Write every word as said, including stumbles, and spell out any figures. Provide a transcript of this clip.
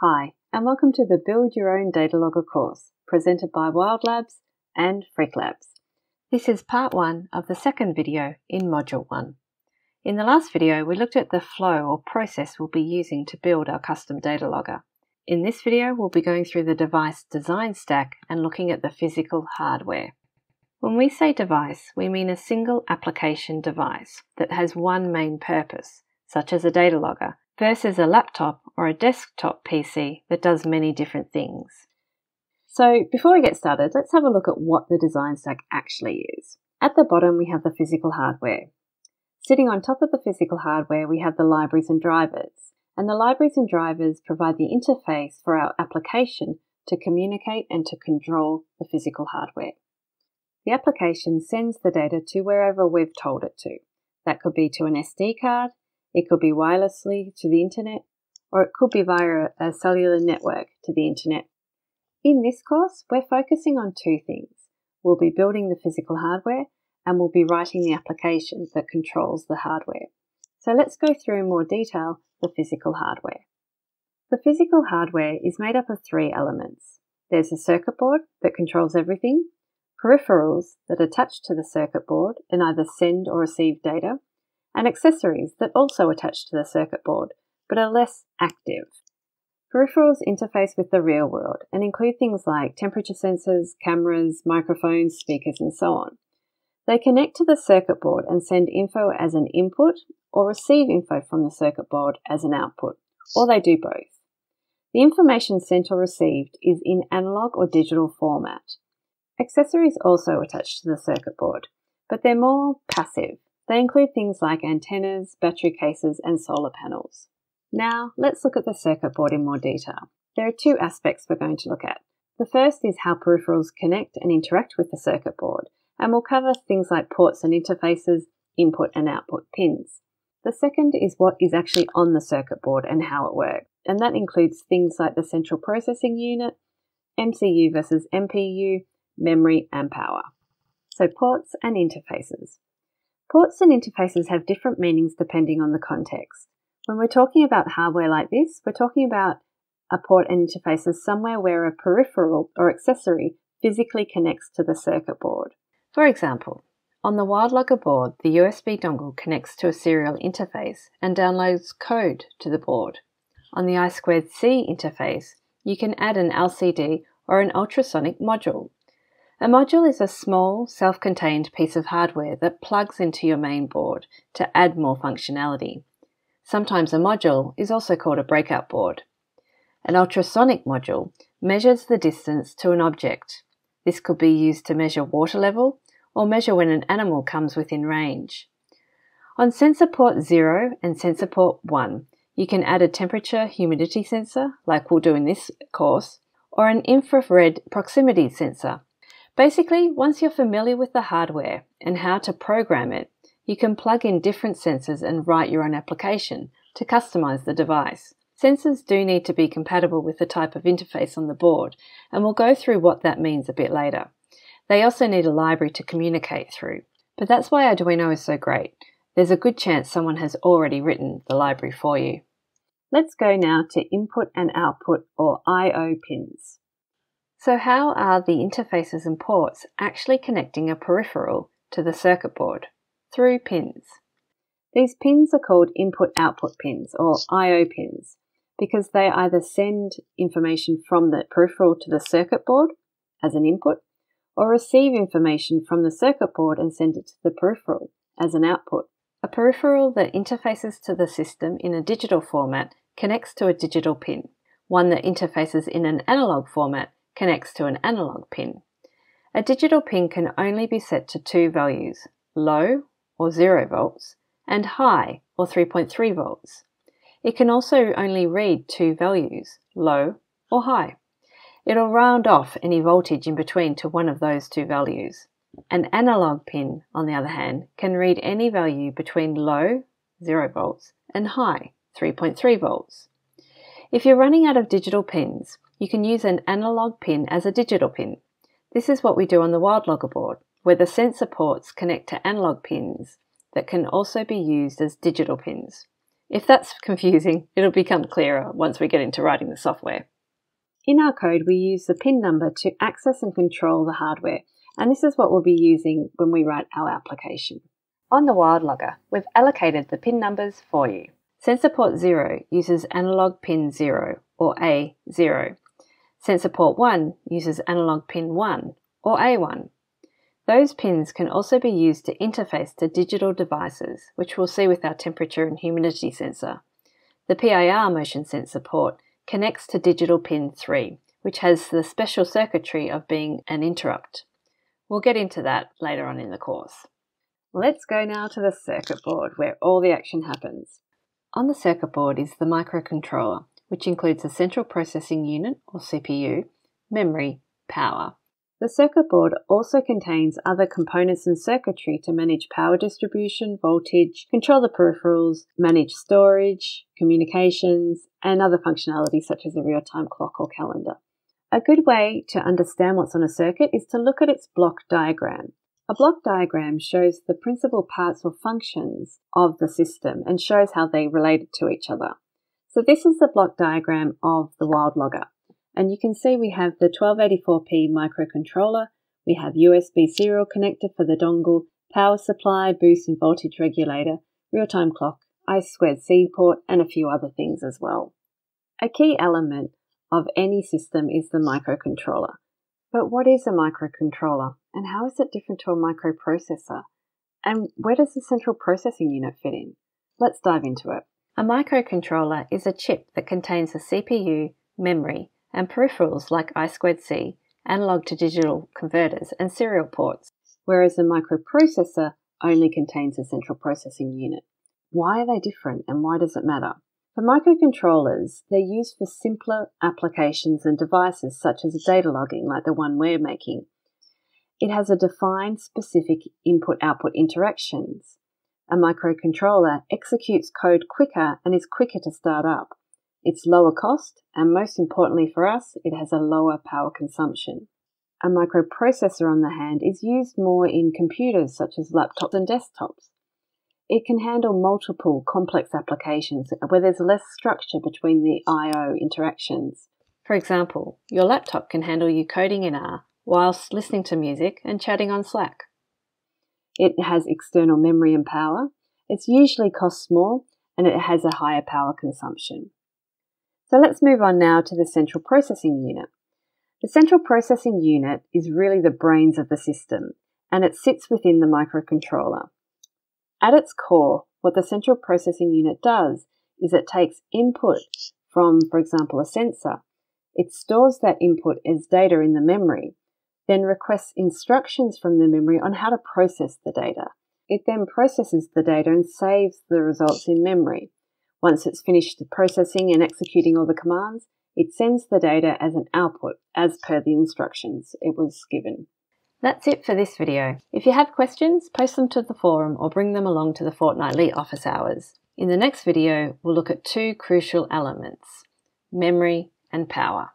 Hi, and welcome to the Build Your Own Data Logger course, presented by Wild Labs and FreakLabs. This is part one of the second video in module one. In the last video, we looked at the flow or process we'll be using to build our custom data logger. In this video, we'll be going through the device design stack and looking at the physical hardware. When we say device, we mean a single application device that has one main purpose, such as a data logger, versus a laptop or a desktop P C that does many different things. So before we get started, let's have a look at what the design stack actually is. At the bottom, we have the physical hardware. Sitting on top of the physical hardware, we have the libraries and drivers, and the libraries and drivers provide the interface for our application to communicate and to control the physical hardware. The application sends the data to wherever we've told it to. That could be to an S D card, it could be wirelessly to the internet, or it could be via a cellular network to the internet. In this course, we're focusing on two things. We'll be building the physical hardware and we'll be writing the application that controls the hardware. So let's go through in more detail the physical hardware. The physical hardware is made up of three elements. There's a circuit board that controls everything, peripherals that attach to the circuit board and either send or receive data, and accessories that also attach to the circuit board, but are less active. Peripherals interface with the real world and include things like temperature sensors, cameras, microphones, speakers, and so on. They connect to the circuit board and send info as an input or receive info from the circuit board as an output, or they do both. The information sent or received is in analog or digital format. Accessories also attach to the circuit board, but they're more passive. They include things like antennas, battery cases, and solar panels. Now, let's look at the circuit board in more detail. There are two aspects we're going to look at. The first is how peripherals connect and interact with the circuit board, and we'll cover things like ports and interfaces, input and output pins. The second is what is actually on the circuit board and how it works, and that includes things like the central processing unit, M C U versus M P U, memory and power. So ports and interfaces. Ports and interfaces have different meanings depending on the context. When we're talking about hardware like this, we're talking about a port and interface as somewhere where a peripheral or accessory physically connects to the circuit board. For example, on the WildLogger board, the U S B dongle connects to a serial interface and downloads code to the board. On the I two C interface, you can add an L C D or an ultrasonic module. A module is a small, self-contained piece of hardware that plugs into your main board to add more functionality. Sometimes a module is also called a breakout board. An ultrasonic module measures the distance to an object. This could be used to measure water level or measure when an animal comes within range. On sensor port zero and sensor port one, you can add a temperature humidity sensor, like we'll do in this course, or an infrared proximity sensor. Basically, once you're familiar with the hardware and how to program it, you can plug in different sensors and write your own application to customize the device. Sensors do need to be compatible with the type of interface on the board, and we'll go through what that means a bit later. They also need a library to communicate through, but that's why Arduino is so great. There's a good chance someone has already written the library for you. Let's go now to input and output, or I O pins. So how are the interfaces and ports actually connecting a peripheral to the circuit board? Through pins. These pins are called input-output pins, or I O pins, because they either send information from the peripheral to the circuit board as an input, or receive information from the circuit board and send it to the peripheral as an output. A peripheral that interfaces to the system in a digital format connects to a digital pin. One that interfaces in an analog format connects to an analog pin. A digital pin can only be set to two values, low or zero volts and high or three point three volts. It can also only read two values, low or high. It'll round off any voltage in between to one of those two values. An analog pin, on the other hand, can read any value between low, zero volts, and high, three point three volts. If you're running out of digital pins, you can use an analog pin as a digital pin. This is what we do on the WildLogger board, where the sensor ports connect to analog pins that can also be used as digital pins. If that's confusing, it'll become clearer once we get into writing the software. In our code, we use the pin number to access and control the hardware, and this is what we'll be using when we write our application. On the WildLogger, we've allocated the pin numbers for you. Sensor port zero uses analog pin zero, or A zero. Sensor port one uses analog pin one, or A one. Those pins can also be used to interface to digital devices, which we'll see with our temperature and humidity sensor. The P I R motion sensor port connects to digital pin three, which has the special circuitry of being an interrupt. We'll get into that later on in the course. Let's go now to the circuit board where all the action happens. On the circuit board is the microcontroller, which includes a central processing unit, or C P U, memory, power. The circuit board also contains other components and circuitry to manage power distribution, voltage, control the peripherals, manage storage, communications, and other functionality such as a real-time clock or calendar. A good way to understand what's on a circuit is to look at its block diagram. A block diagram shows the principal parts or functions of the system and shows how they relate to each other. So this is the block diagram of the WildLogger. And you can see we have the twelve eighty-four P microcontroller, we have U S B serial connector for the dongle, power supply, boost and voltage regulator, real-time clock, I two C port, and a few other things as well. A key element of any system is the microcontroller. But what is a microcontroller, and how is it different to a microprocessor? And where does the central processing unit fit in? Let's dive into it. A microcontroller is a chip that contains a C P U, memory, and peripherals like I two C, analog to digital converters, and serial ports, whereas a microprocessor only contains a central processing unit. Why are they different and why does it matter? For microcontrollers, they're used for simpler applications and devices such as data logging like the one we're making. It has a defined specific input-output interactions. A microcontroller executes code quicker and is quicker to start up. It's lower cost, and most importantly for us, it has a lower power consumption. A microprocessor, on the hand, is used more in computers such as laptops and desktops. It can handle multiple complex applications where there's less structure between the I O interactions. For example, your laptop can handle you coding in R whilst listening to music and chatting on Slack. It has external memory and power. It's usually cost small, and it has a higher power consumption. So let's move on now to the central processing unit. The central processing unit is really the brains of the system, and it sits within the microcontroller. At its core, what the central processing unit does is it takes input from, for example, a sensor. It stores that input as data in the memory, then requests instructions from the memory on how to process the data. It then processes the data and saves the results in memory. Once it's finished processing and executing all the commands, it sends the data as an output, as per the instructions it was given. That's it for this video. If you have questions, post them to the forum or bring them along to the fortnightly office hours. In the next video, we'll look at two crucial elements, memory and power.